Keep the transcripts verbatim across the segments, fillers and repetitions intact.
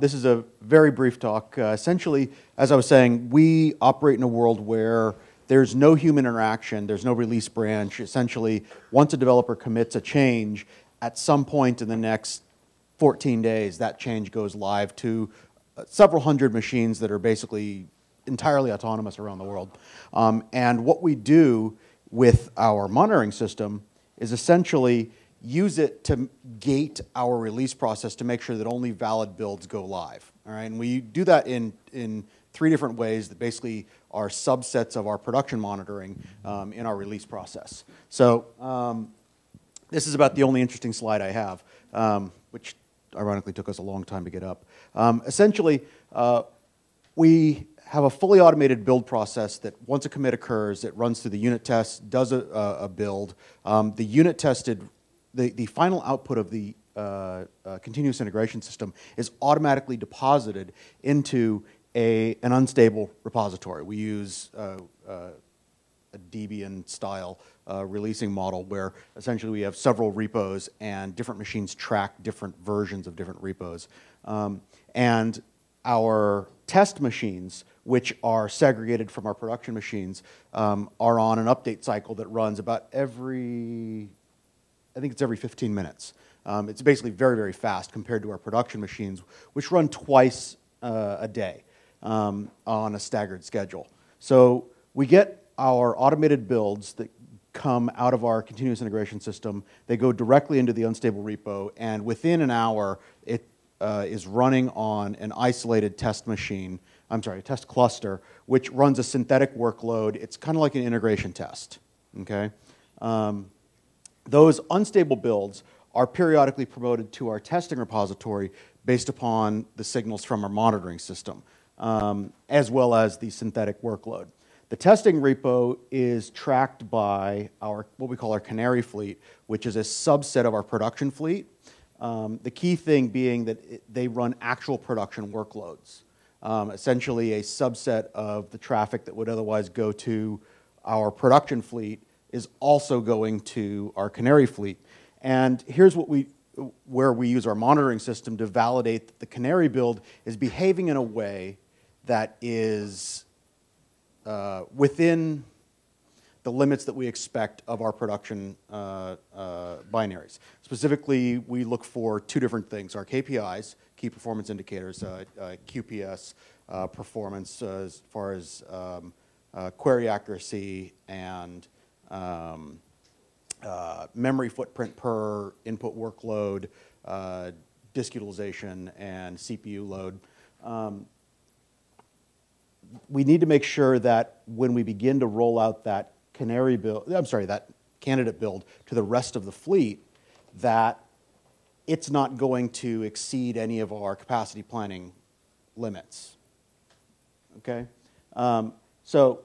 This is a very brief talk. Uh, essentially, as I was saying, we operate in a world where there's no human interaction, there's no release branch. Essentially, once a developer commits a change, at some point in the next fourteen days, that change goes live to uh, several hundred machines that are basically entirely autonomous around the world. Um, and what we do with our monitoring system is essentially use it to gate our release process to make sure that only valid builds go live. All right? And we do that in, in three different ways that basically are subsets of our production monitoring um, in our release process. So um, this is about the only interesting slide I have, um, which ironically took us a long time to get up. Um, essentially, uh, we have a fully automated build process that once a commit occurs, it runs through the unit test, does a, a build. Um, the unit tested, the, the final output of the uh, uh, continuous integration system is automatically deposited into a, an unstable repository. We use uh, uh, a Debian style uh, releasing model where essentially we have several repos and different machines track different versions of different repos. Um, and our test machines, which are segregated from our production machines, um, are on an update cycle that runs about every, I think it's every fifteen minutes. Um, it's basically very, very fast compared to our production machines, which run twice uh, a day um, on a staggered schedule. So we get our automated builds that come out of our continuous integration system. They go directly into the unstable repo, and within an hour, it Uh, is running on an isolated test machine, I'm sorry, a test cluster, which runs a synthetic workload. It's kind of like an integration test, okay? Um, those unstable builds are periodically promoted to our testing repository based upon the signals from our monitoring system, um, as well as the synthetic workload. The testing repo is tracked by our, what we call our canary fleet, which is a subset of our production fleet. Um, the key thing being that it, they run actual production workloads, um, essentially a subset of the traffic that would otherwise go to our production fleet is also going to our canary fleet. And here's what we, where we use our monitoring system to validate that the canary build is behaving in a way that is uh, within the limits that we expect of our production uh, uh, binaries. Specifically, we look for two different things, our K P Is, key performance indicators, uh, uh, Q P S, uh, performance uh, as far as um, uh, query accuracy and um, uh, memory footprint per input workload, uh, disk utilization, and C P U load. Um, we need to make sure that when we begin to roll out that Canary build, I'm sorry, that candidate build to the rest of the fleet, that it's not going to exceed any of our capacity planning limits. Okay? Um, so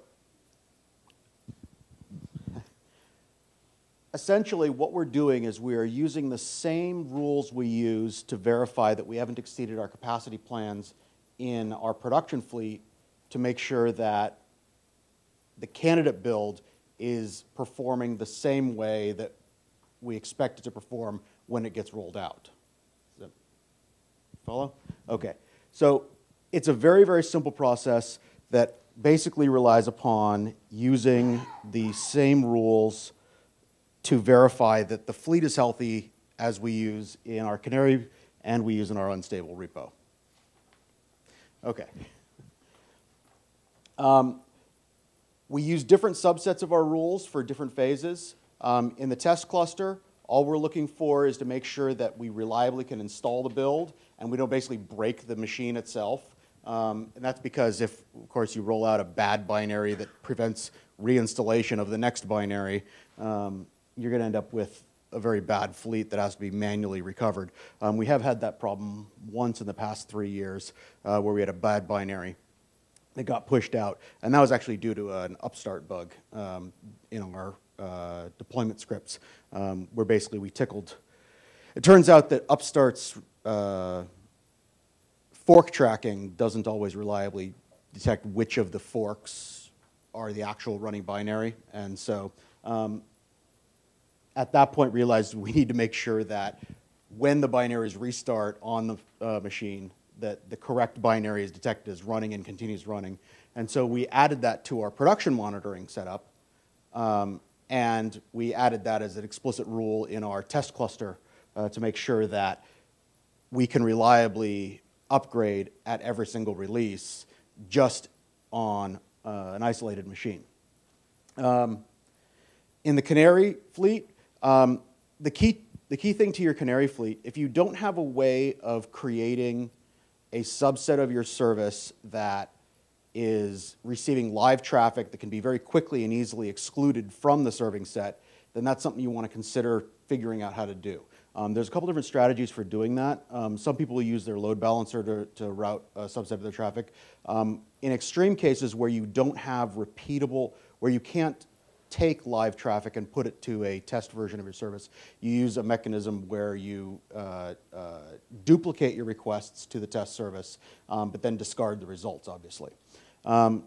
essentially what we're doing is we are using the same rules we use to verify that we haven't exceeded our capacity plans in our production fleet to make sure that the candidate build is performing the same way that we expect it to perform when it gets rolled out. Does that follow? Okay. So it's a very, very simple process that basically relies upon using the same rules to verify that the fleet is healthy as we use in our canary and we use in our unstable repo. Okay. Um, We use different subsets of our rules for different phases. Um, in the test cluster, all we're looking for is to make sure that we reliably can install the build and we don't basically break the machine itself. Um, and that's because if, of course, you roll out a bad binary that prevents reinstallation of the next binary, um, you're going to end up with a very bad fleet that has to be manually recovered. Um, we have had that problem once in the past three years uh, where we had a bad binary that got pushed out, and that was actually due to an upstart bug um, in our uh, deployment scripts, um, where basically we tickled. It turns out that upstart's uh, fork tracking doesn't always reliably detect which of the forks are the actual running binary, and so um, at that point realized we need to make sure that when the binaries restart on the uh, machine, that the correct binary is detected as running and continues running. And so we added that to our production monitoring setup, um, and we added that as an explicit rule in our test cluster uh, to make sure that we can reliably upgrade at every single release just on uh, an isolated machine. Um, in the Canary fleet, um, the key The key thing to your Canary fleet, if you don't have a way of creating a subset of your service that is receiving live traffic that can be very quickly and easily excluded from the serving set, then that's something you want to consider figuring out how to do. Um, there's a couple different strategies for doing that. Um, some people use their load balancer to, to route a subset of their traffic. Um, in extreme cases where you don't have repeatable, where you can't take live traffic and put it to a test version of your service, you use a mechanism where you uh, uh, duplicate your requests to the test service, um, but then discard the results, obviously. Um,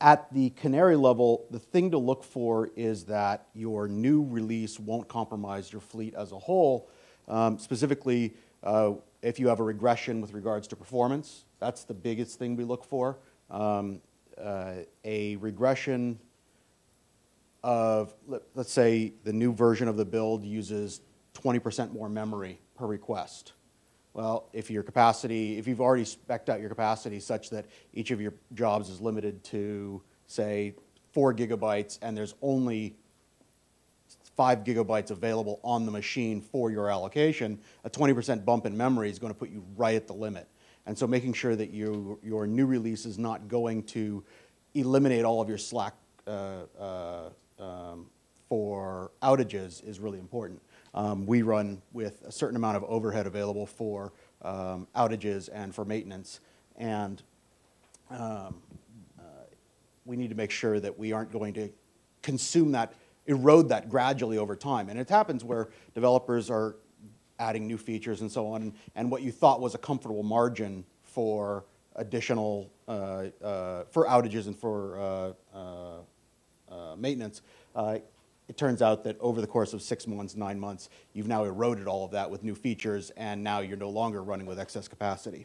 at the Canary level, the thing to look for is that your new release won't compromise your fleet as a whole. Um, specifically, uh, if you have a regression with regards to performance, that's the biggest thing we look for. Um, uh, a regression of, let's say the new version of the build uses twenty percent more memory per request. Well, if your capacity, if you've already spec'd out your capacity such that each of your jobs is limited to, say, four gigabytes and there's only five gigabytes available on the machine for your allocation, a twenty percent bump in memory is going to put you right at the limit. And so making sure that you, your new release is not going to eliminate all of your slack uh, uh, Um, for outages is really important. Um, we run with a certain amount of overhead available for um, outages and for maintenance, and um, uh, we need to make sure that we aren't going to consume that, erode that gradually over time. And it happens where developers are adding new features and so on, and what you thought was a comfortable margin for additional, uh, uh, for outages and for uh, uh, Uh, maintenance, uh, it turns out that over the course of six months, nine months, you've now eroded all of that with new features, and now you're no longer running with excess capacity.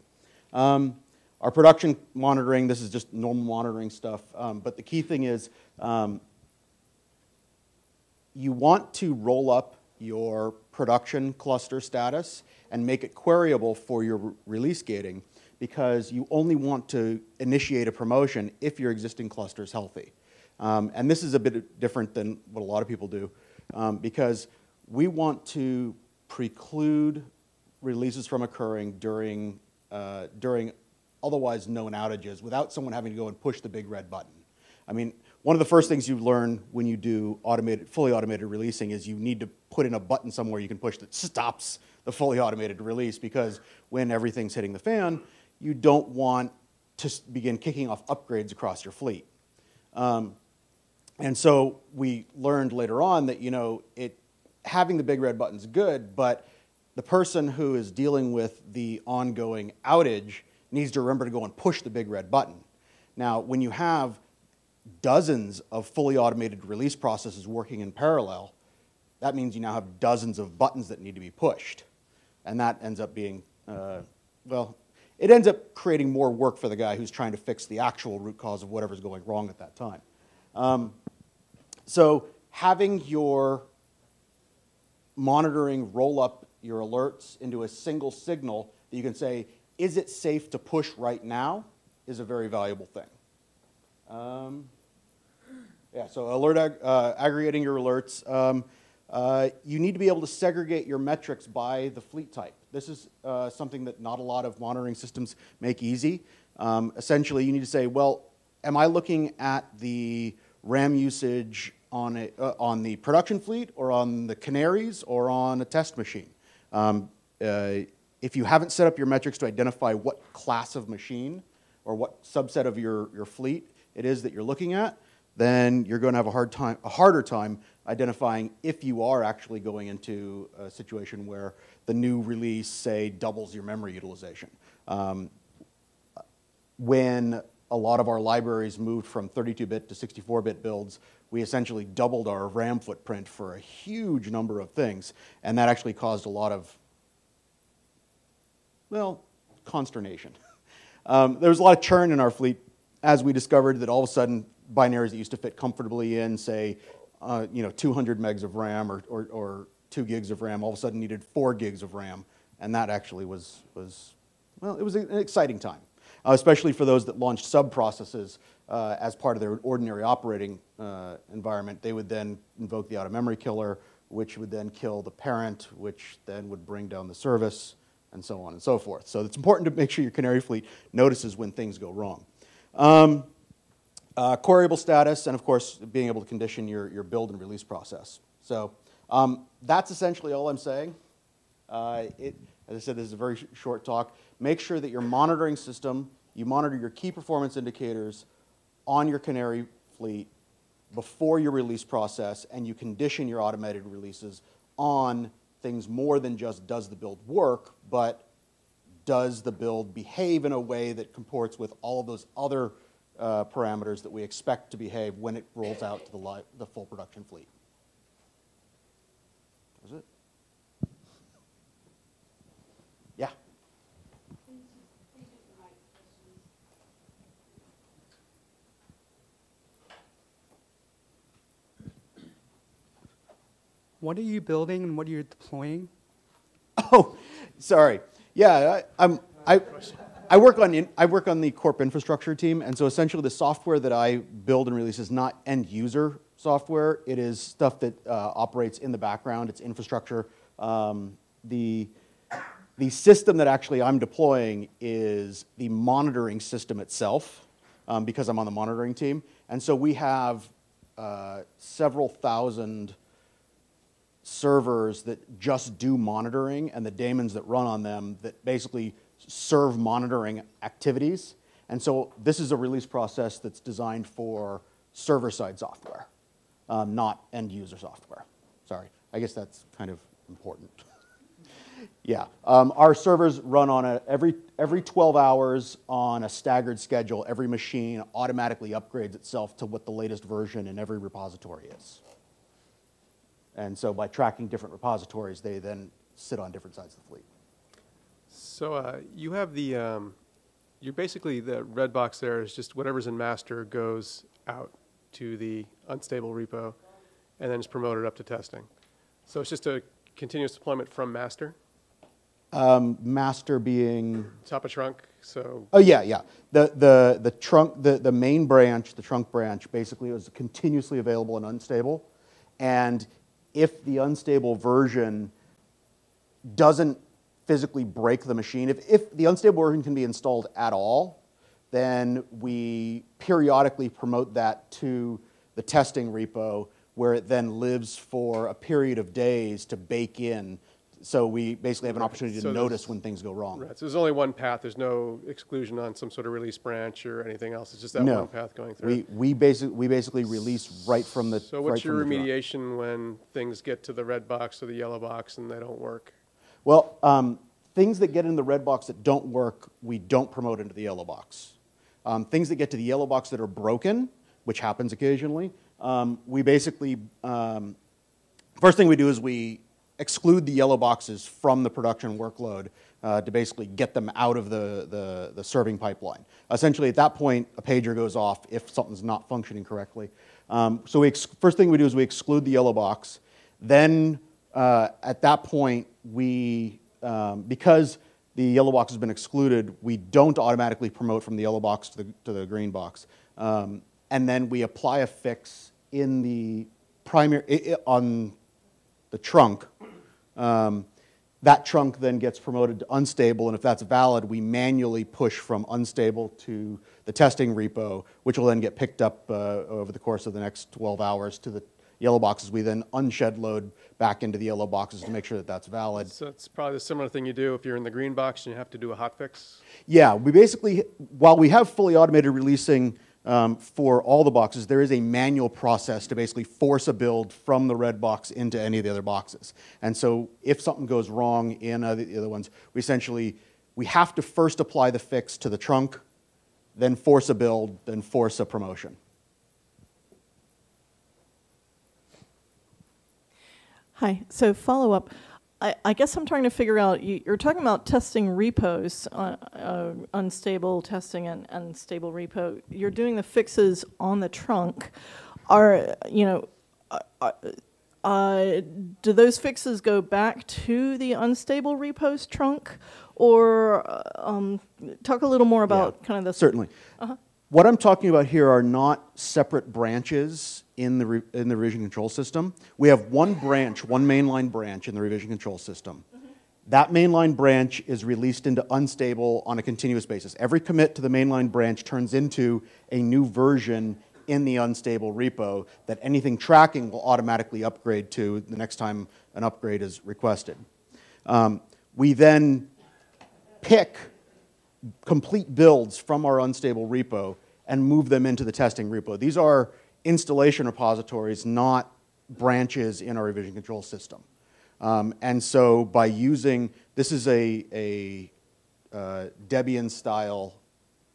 Um, our production monitoring, this is just normal monitoring stuff, um, but the key thing is um, you want to roll up your production cluster status and make it queryable for your re- release gating, because you only want to initiate a promotion if your existing cluster is healthy. Um, and this is a bit different than what a lot of people do, um, because we want to preclude releases from occurring during, uh, during otherwise known outages without someone having to go and push the big red button. I mean, one of the first things you learn when you do automated, fully automated releasing is you need to put in a button somewhere you can push that stops the fully automated release, because when everything's hitting the fan, you don't want to begin kicking off upgrades across your fleet. Um, And so we learned later on that, you know, it, having the big red button's good, but the person who is dealing with the ongoing outage needs to remember to go and push the big red button. Now, when you have dozens of fully automated release processes working in parallel, that means you now have dozens of buttons that need to be pushed. And that ends up being, uh, well, it ends up creating more work for the guy who's trying to fix the actual root cause of whatever's going wrong at that time. Um, So having your monitoring roll up your alerts into a single signal that you can say, is it safe to push right now, is a very valuable thing. Um, yeah, so alert ag uh, aggregating your alerts. Um, uh, you need to be able to segregate your metrics by the fleet type. This is uh, something that not a lot of monitoring systems make easy. Um, essentially, you need to say, well, am I looking at the RAM usage on, a, uh, on the production fleet or on the Canaries or on a test machine? Um, uh, if you haven't set up your metrics to identify what class of machine or what subset of your, your fleet it is that you're looking at, then you're going to have a, hard time, a harder time identifying if you are actually going into a situation where the new release, say, doubles your memory utilization. Um, when a lot of our libraries moved from thirty-two bit to sixty-four bit builds, we essentially doubled our RAM footprint for a huge number of things, and that actually caused a lot of, well, consternation. Um, there was a lot of churn in our fleet as we discovered that all of a sudden binaries that used to fit comfortably in, say, uh, you know, two hundred megs of RAM or, or, or two gigs of RAM, all of a sudden needed four gigs of RAM, and that actually was, was well, it was an exciting time, uh, especially for those that launched sub-processes uh, as part of their ordinary operating uh, environment. They would then invoke the auto-memory killer, which would then kill the parent, which then would bring down the service, and so on and so forth. So it's important to make sure your canary fleet notices when things go wrong. Um, uh, queryable status, and of course, being able to condition your, your build and release process. So um, that's essentially all I'm saying. Uh, it, as I said, this is a very sh short talk. Make sure that your monitoring system, you monitor your key performance indicators on your canary fleet before your release process, and you condition your automated releases on things more than just does the build work, but does the build behave in a way that comports with all of those other uh, parameters that we expect to behave when it rolls out to the, li the full production fleet. That's it. Yeah. What are you building and what are you deploying? Oh, sorry. Yeah, I, um, I, I, work on in, I work on the corp infrastructure team, and so essentially the software that I build and release is not end-user software. It is stuff that uh, operates in the background. It's infrastructure. Um, the, the system that actually I'm deploying is the monitoring system itself, um, because I'm on the monitoring team. And so we have uh, several thousand servers that just do monitoring, and the daemons that run on them that basically serve monitoring activities. And so this is a release process that's designed for server-side software, um, not end-user software. Sorry, I guess that's kind of important. Yeah, um, our servers run on a, every, every twelve hours on a staggered schedule. Every machine automatically upgrades itself to what the latest version in every repository is. And so by tracking different repositories, they then sit on different sides of the fleet. So uh, you have the, um, you're basically, the red box there is just whatever's in master goes out to the unstable repo and then is promoted up to testing. So it's just a continuous deployment from master? Um, master being? Top of trunk, so. Oh yeah, yeah. The, the, the trunk, the, the main branch, the trunk branch, basically was continuously available and unstable. And if the unstable version doesn't physically break the machine, if, if the unstable version can be installed at all, then we periodically promote that to the testing repo, where it then lives for a period of days to bake in. So we basically have an opportunity to notice when things go wrong. Right, so there's only one path. There's no exclusion on some sort of release branch or anything else. It's just that one path going through. We, we, basic, we basically release right from the So what's your remediation when things get to the red box or the yellow box and they don't work? Well, um, things that get in the red box that don't work, we don't promote into the yellow box. Um, things that get to the yellow box that are broken, which happens occasionally, um, we basically, um, first thing we do is we exclude the yellow boxes from the production workload uh, to basically get them out of the, the, the serving pipeline. Essentially, at that point, a pager goes off if something's not functioning correctly. Um, so we ex first thing we do is we exclude the yellow box. Then uh, at that point, we, um, because the yellow box has been excluded, we don't automatically promote from the yellow box to the, to the green box. Um, and then we apply a fix in the primary, it, it, on the trunk. Um, that trunk then gets promoted to unstable, and if that's valid, we manually push from unstable to the testing repo, which will then get picked up uh, over the course of the next twelve hours to the yellow boxes. We then unshed load back into the yellow boxes to make sure that that's valid. So it's probably the similar thing you do if you're in the green box and you have to do a hotfix? Yeah, we basically, while we have fully automated releasing Um, for all the boxes, there is a manual process to basically force a build from the red box into any of the other boxes. And so if something goes wrong in uh, the other ones, we essentially, we have to first apply the fix to the trunk, then force a build, then force a promotion. Hi, so follow up. I, I guess I'm trying to figure out, you, you're talking about testing repos, uh, uh, unstable testing and unstable repo. You're doing the fixes on the trunk. Are, you know, uh, uh, do those fixes go back to the unstable repos trunk? Or um, talk a little more about yeah, kind of the... Certainly. Uh-huh. What I'm talking about here are not separate branches in the, re in the revision control system. We have one branch, one mainline branch in the revision control system. Mm-hmm. That mainline branch is released into unstable on a continuous basis. Every commit to the mainline branch turns into a new version in the unstable repo that anything tracking will automatically upgrade to the next time an upgrade is requested. Um, we then pick complete builds from our unstable repo and move them into the testing repo. These are installation repositories, not branches in our revision control system. Um, and so by using, this is a, a uh, Debian style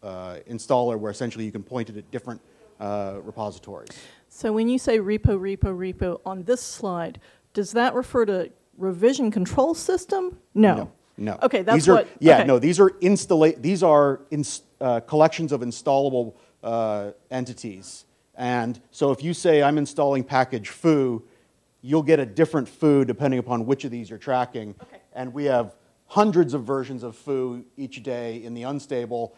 uh, installer where essentially you can point it at different uh, repositories. So when you say repo, repo, repo on this slide, does that refer to revision control system? No. No. No. Okay, that's these are, what. Yeah, okay. no. These are installa These are ins uh, collections of installable uh, entities, and so if you say I'm installing package foo, you'll get a different foo depending upon which of these you're tracking. Okay. And we have hundreds of versions of foo each day in the unstable.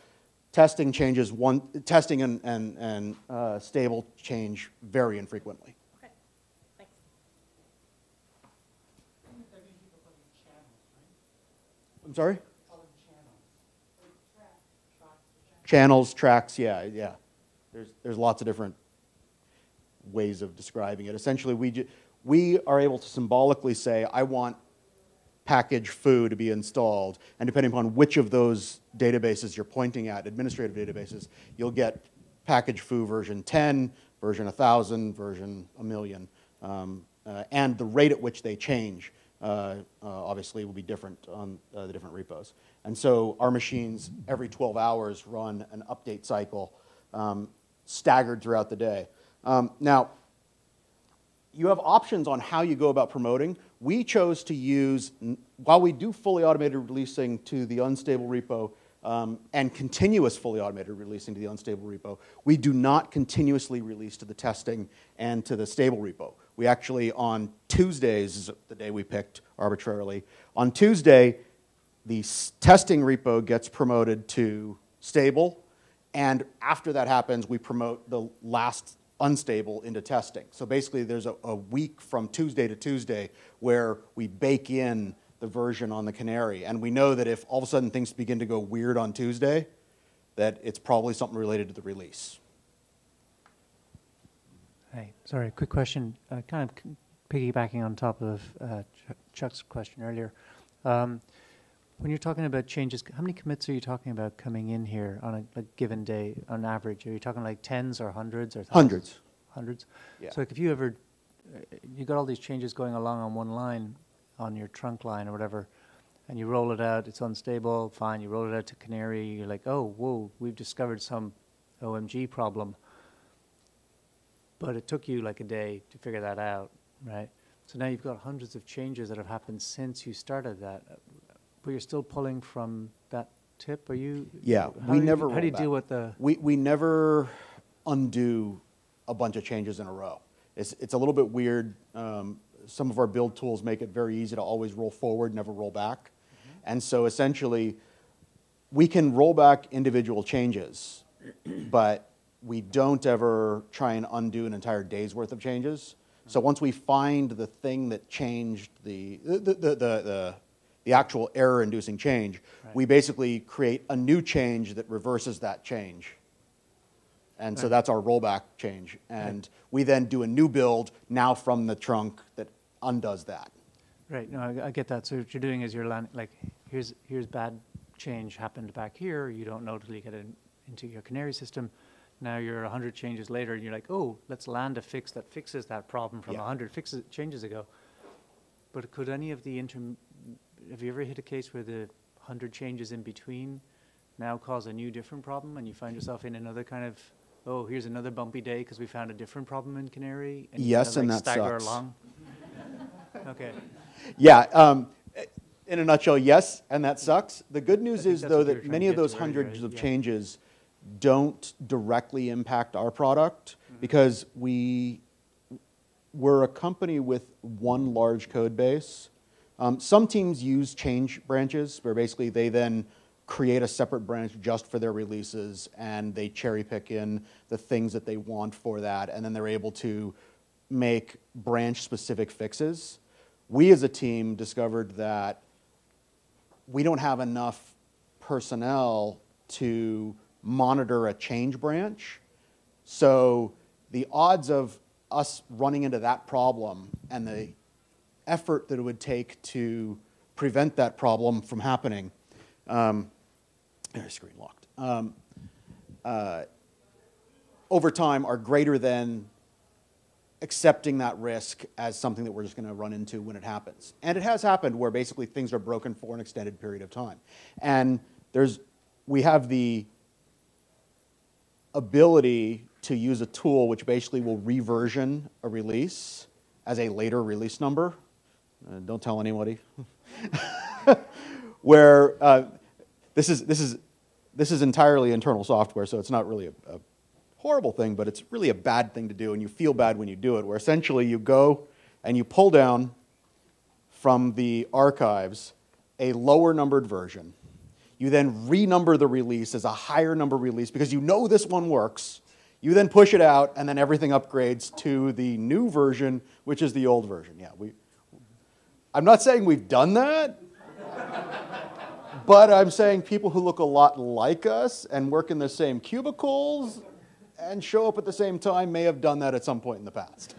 Testing changes one. Testing and and and uh, stable change very infrequently. I'm sorry? Channels, tracks, yeah, yeah. There's, there's lots of different ways of describing it. Essentially, we, ju we are able to symbolically say, I want package foo to be installed, and depending upon which of those databases you're pointing at, administrative databases, you'll get package foo version ten, version one thousand, version a million, um, uh, and the rate at which they change. Uh, uh, obviously will be different on uh, the different repos. And so our machines every twelve hours run an update cycle um, staggered throughout the day. Um, now, you have options on how you go about promoting. We chose to use, while we do fully automated releasing to the unstable repo um, and continuous fully automated releasing to the unstable repo, we do not continuously release to the testing and to the stable repo. We actually, on Tuesdays, the day we picked arbitrarily, on Tuesday, the testing repo gets promoted to stable, and after that happens, we promote the last unstable into testing. So basically, there's a, a week from Tuesday to Tuesday where we bake in the version on the canary, and we know that if all of a sudden things begin to go weird on Tuesday, that it's probably something related to the release. Hey, sorry, quick question, uh, kind of piggybacking on top of uh, Ch Chuck's question earlier. Um, when you're talking about changes, how many commits are you talking about coming in here on a, a given day on average? Are you talking like tens or hundreds or thousands? Hundreds. Hundreds? Yeah. So like if you ever, uh, you got all these changes going along on one line, on your trunk line or whatever, and you roll it out, it's unstable, fine, you roll it out to Canary, you're like, oh, whoa, we've discovered some O M G problem. But it took you like a day to figure that out, right? So now you've got hundreds of changes that have happened since you started that, but you're still pulling from that tip. Are you? Yeah, we never. How do you deal with the? We we never undo a bunch of changes in a row. It's it's a little bit weird. Um, some of our build tools make it very easy to always roll forward, never roll back, mm-hmm. and so essentially, we can roll back individual changes, but we don't ever try and undo an entire day's worth of changes. So once we find the thing that changed the, the, the, the, the, the actual error-inducing change, right. we basically create a new change that reverses that change. And right. so that's our rollback change. And right. we then do a new build now from the trunk that undoes that. Right, no, I, I get that. So what you're doing is you're like, here's, here's bad change happened back here. You don't know till you get in, into your Canary system. Now you're one hundred changes later, and you're like, oh, let's land a fix that fixes that problem from yeah. one hundred fixes, changes ago. But could any of the inter... Have you ever hit a case where the one hundred changes in between now cause a new different problem, and you find yourself in another kind of, oh, here's another bumpy day because we found a different problem in Canary? And yes, you know, like, and that stagger sucks. Along? Okay. Yeah. Um, in a nutshell, yes, and that sucks. The good news is, though, that many of those hundreds of changes don't directly impact our product, mm-hmm. because we we're a company with one large code base. Um, some teams use change branches, where basically they then create a separate branch just for their releases, and they cherry pick in the things that they want for that, and then they're able to make branch-specific fixes. We as a team discovered that we don't have enough personnel to monitor a change branch, so the odds of us running into that problem and the effort that it would take to prevent that problem from happening. Um, screen locked. Um, uh, over time, are greater than accepting that risk as something that we're just going to run into when it happens. And it has happened where basically things are broken for an extended period of time. And there's, we have the ability to use a tool which basically will reversion a release as a later release number. Uh, don't tell anybody. Where uh, this is this is this is entirely internal software, so it's not really a, a horrible thing, but it's really a bad thing to do, and you feel bad when you do it. Where essentially you go and you pull down from the archives a lower numbered version. You then renumber the release as a higher number release because you know this one works. You then push it out, and then everything upgrades to the new version, which is the old version. Yeah, we. I'm not saying we've done that. But I'm saying people who look a lot like us and work in the same cubicles and show up at the same time may have done that at some point in the past.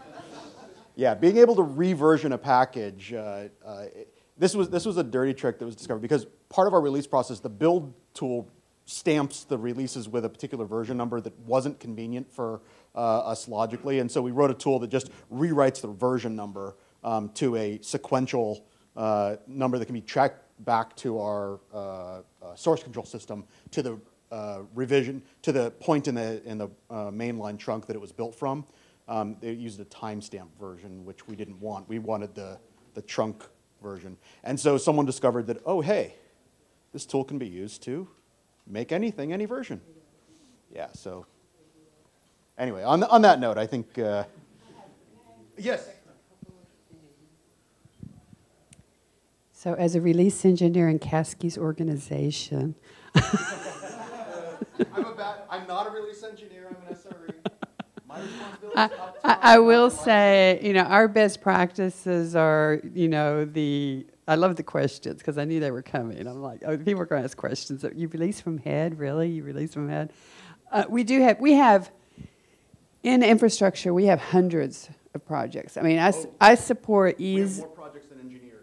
Yeah, being able to reversion a package, uh, uh, it, this was, this was a dirty trick that was discovered because part of our release process, the build tool stamps the releases with a particular version number that wasn't convenient for uh, us logically, and so we wrote a tool that just rewrites the version number um, to a sequential uh, number that can be tracked back to our uh, uh, source control system to the uh, revision to the point in the in the uh, mainline trunk that it was built from. Um, they used a timestamp version, which we didn't want. We wanted the the trunk version, and so someone discovered that, oh hey, this tool can be used to make anything any version. Yeah. So anyway, on the, on that note, I think uh, yes. So as a release engineer in Caskey's organization. I'm, a bad, I'm not a release engineer, I'm an S R E. My responsibility is up to I, I will say, you know, our best practices are, you know, the, I love the questions because I knew they were coming. I'm like, oh, people are going to ask questions. You release from head, really? You release from head? Uh, we do have, we have, in infrastructure, we have hundreds of projects. I mean, I, oh, I support ease.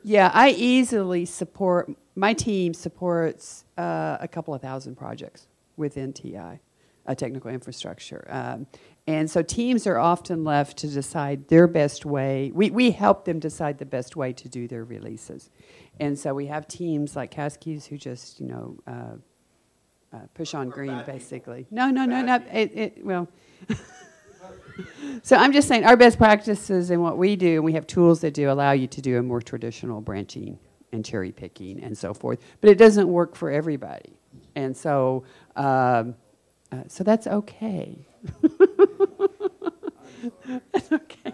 Yeah, I easily support, my team supports uh, a couple of thousand projects within T I, uh, technical infrastructure. Um, and so teams are often left to decide their best way. We, we help them decide the best way to do their releases. And so we have teams like Caskey's who just, you know, uh, uh, push on or green, basically. People. No, no, bad no, no, it, it, well. So I'm just saying our best practices and what we do, and we have tools that do allow you to do a more traditional branching and cherry picking and so forth, but it doesn't work for everybody. And so, um, uh, so that's okay. That's okay.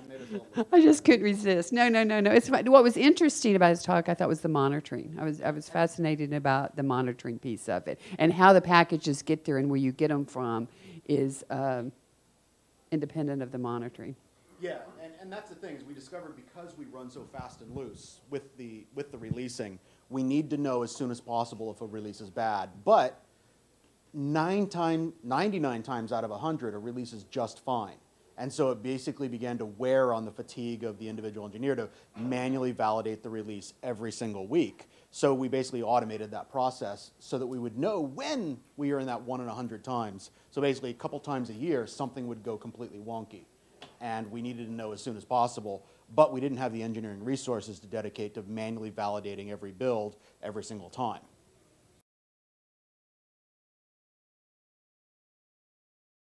I just couldn't resist. No, no, no, no. It's, what was interesting about his talk, I thought, was the monitoring. I was, I was fascinated about the monitoring piece of it and how the packages get there and where you get them from is... Um, independent of the monitoring. Yeah, and, and that's the thing is we discovered because we run so fast and loose with the, with the releasing, we need to know as soon as possible if a release is bad. But nine time, ninety-nine times out of one hundred, a release is just fine. And so it basically began to wear on the fatigue of the individual engineer to manually validate the release every single week. So we basically automated that process so that we would know when we are in that one in one hundred times. So basically a couple times a year, something would go completely wonky. And we needed to know as soon as possible, but we didn't have the engineering resources to dedicate to manually validating every build every single time.